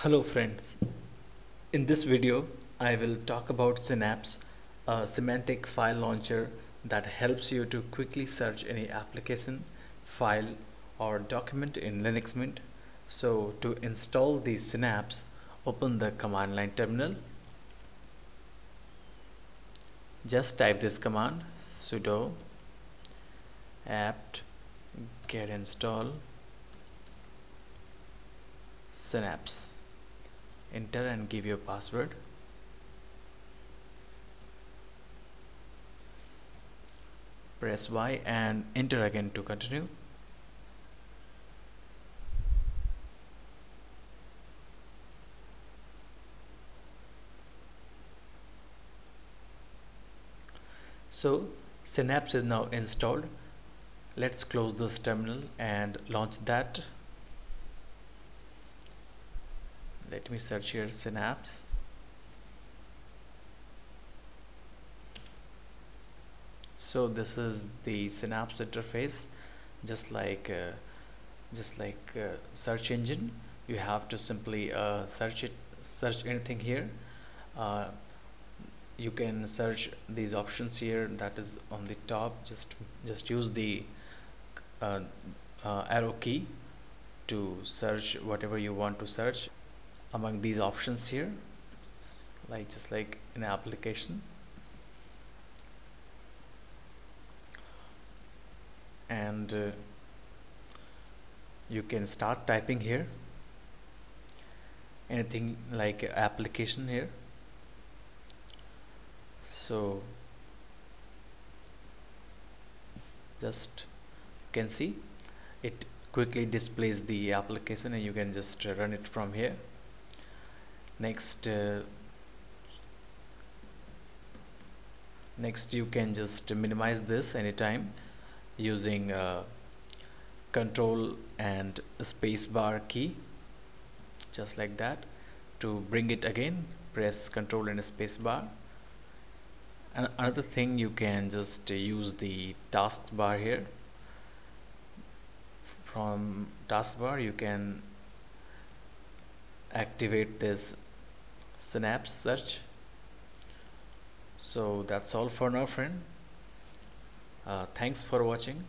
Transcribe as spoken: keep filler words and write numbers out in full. Hello friends, in this video I will talk about Synapse, a semantic file launcher that helps you to quickly search any application, file or document in Linux Mint. So to install the Synapse, open the command line terminal. Just type this command, sudo apt get install Synapse. Enter and give your password. Press Y and enter again to continue. So Synapse is now installed. Let's close this terminal and launch that. Let me search here Synapse. So this is the Synapse interface, just like uh, just like uh, search engine. You have to simply uh, search it, search anything here. Uh, you can search these options here, that is on the top. Just just use the uh, uh, arrow key to search whatever you want to search among these options here, like just like an application, and uh, you can start typing here anything like application here. So just you can see it quickly displays the application and you can just uh, run it from here. Next, uh, next you can just minimize this anytime using uh, control and spacebar key, just like that. To bring it again, press control and spacebar. And another thing, you can just uh, use the taskbar here. From taskbar you can activate this Synapse search. So that's all for now, friend. Uh, thanks for watching.